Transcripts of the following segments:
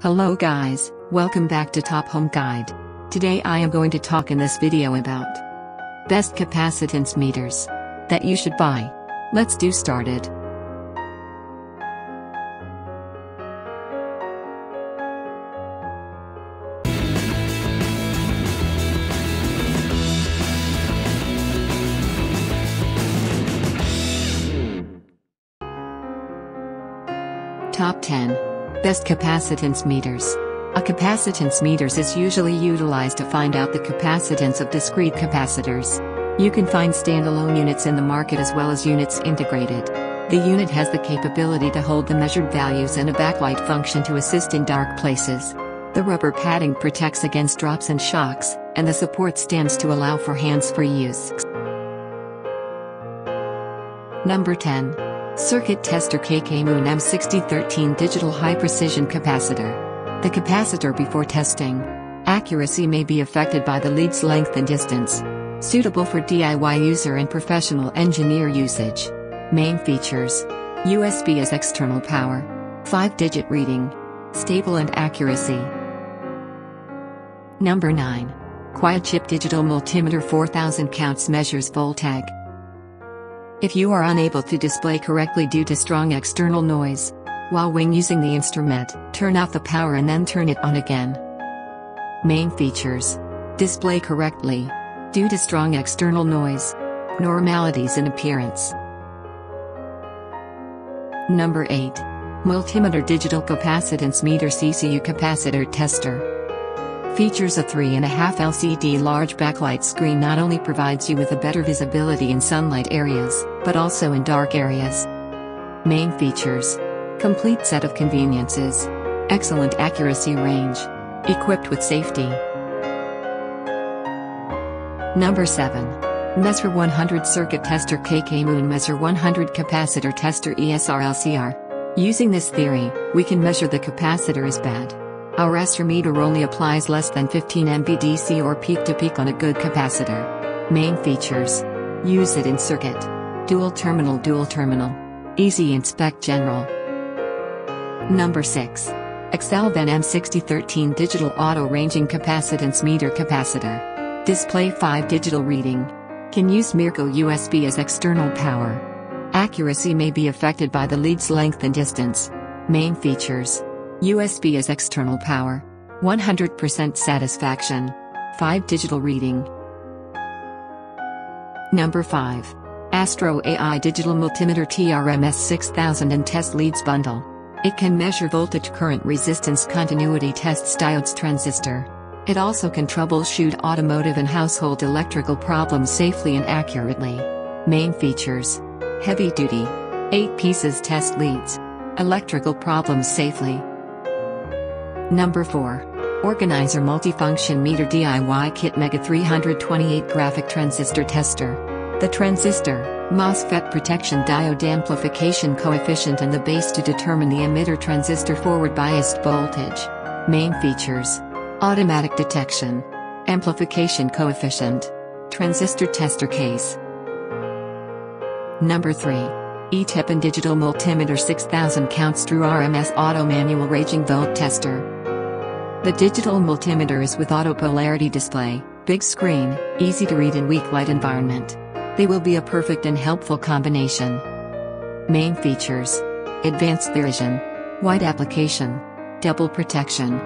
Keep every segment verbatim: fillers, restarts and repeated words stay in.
Hello guys, welcome back to Top Home Guide. Today I am going to talk in this video about best capacitance meters that you should buy. Let's do started. Top ten. Best capacitance meters. A capacitance meters is usually utilized to find out the capacitance of discrete capacitors. You can find standalone units in the market as well as units integrated. The unit has the capability to hold the measured values and a backlight function to assist in dark places. The rubber padding protects against drops and shocks, and the support stands to allow for hands-free use. Number ten. Circuit Tester K K Moon M sixty thirteen Digital High Precision Capacitor. The capacitor before testing. Accuracy may be affected by the lead's length and distance. Suitable for D I Y user and professional engineer usage. Main features. U S B as external power. five digit reading. Stable and accuracy. Number nine. Quiet Chip Digital Multimeter four thousand Counts Measures Voltag. If you are unable to display correctly due to strong external noise, while when using the instrument, turn off the power and then turn it on again. Main features. Display correctly. Due to strong external noise. Normalities in appearance. Number eight. Multimeter Digital Capacitance Meter C C U Capacitor Tester. Features a three point five L C D large backlight screen. Not only provides you with a better visibility in sunlight areas, but also in dark areas. Main features. Complete set of conveniences. Excellent accuracy range. Equipped with safety. Number seven. M E S R one hundred Circuit Tester K K Moon M E S R one hundred Capacitor Tester E S R L C R. Using this theory, we can measure the capacitor as bad. Our E S R meter only applies less than fifteen M B D C or peak-to-peak on a good capacitor. Main features. Use it in circuit. Dual terminal dual terminal. Easy inspect general. Number six. Excelvan M sixty thirteen Digital Auto Ranging Capacitance Meter Capacitor. Display five digital reading. Can use Mirco U S B as external power. Accuracy may be affected by the lead's length and distance. Main features. U S B as external power. one hundred percent satisfaction. five digital reading. Number five. Astro A I Digital Multimeter T R M S six thousand and Test Leads Bundle. It can measure voltage current resistance continuity tests diodes transistor. It also can troubleshoot automotive and household electrical problems safely and accurately. Main features. Heavy duty. eight pieces test leads. Electrical problems safely. Number four. Organizer Multifunction Meter D I Y Kit Mega three twenty-eight Graphic Transistor Tester. The transistor, MOSFET protection diode amplification coefficient and the base to determine the emitter transistor forward biased voltage. Main features. Automatic detection. Amplification coefficient. Transistor tester case. Number three. E T I P and Digital Multimeter six thousand Counts True R M S Auto Manual Ranging Volt Tester. The digital multimeter is with auto polarity display, big screen, easy to read in weak light environment. They will be a perfect and helpful combination. Main features. Advanced vision. Wide application. Double protection.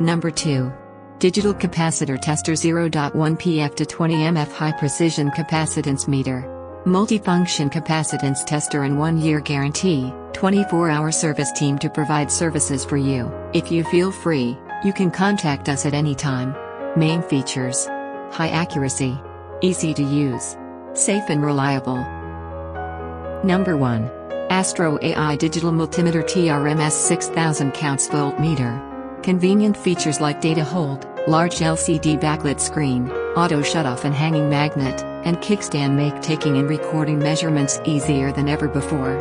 Number two. Digital Capacitor Tester zero point one P F to twenty M F High Precision Capacitance Meter. Multifunction Capacitance Tester and one year guarantee. twenty-four hour service team to provide services for you. If you feel free, you can contact us at any time. Main features. High accuracy. Easy to use. Safe and reliable. Number one. Astro A I Digital Multimeter T R M S six thousand Counts Voltmeter. Convenient features like data hold, large L C D backlit screen, auto shutoff and hanging magnet, and kickstand make taking and recording measurements easier than ever before.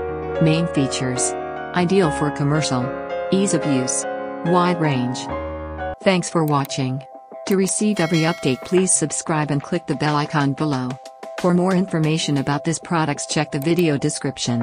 Main features. Ideal for commercial. Ease of use. Wide range. Thanks for watching. To receive every update, please subscribe and click the bell icon below. For more information about this product, check the video description.